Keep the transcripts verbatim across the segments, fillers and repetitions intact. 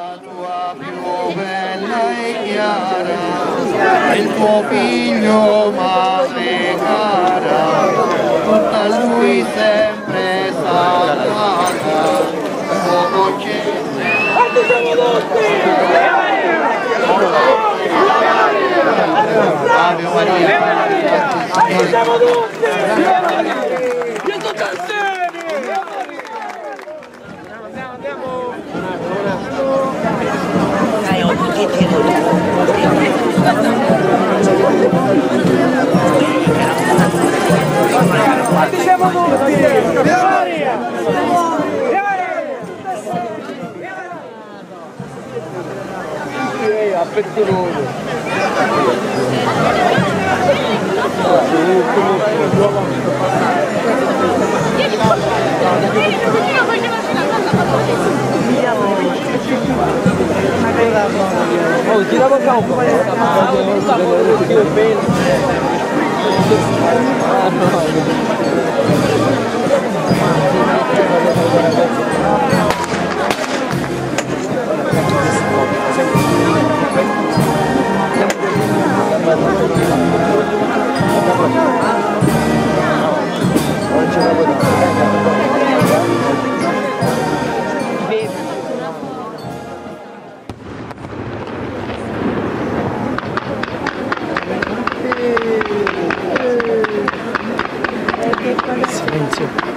La tua più bella e chiara, il tuo figlio madre cara, tutta a lui sempre salvata, poco c'è. Oh, tirava o carro, silenzio.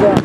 mezza.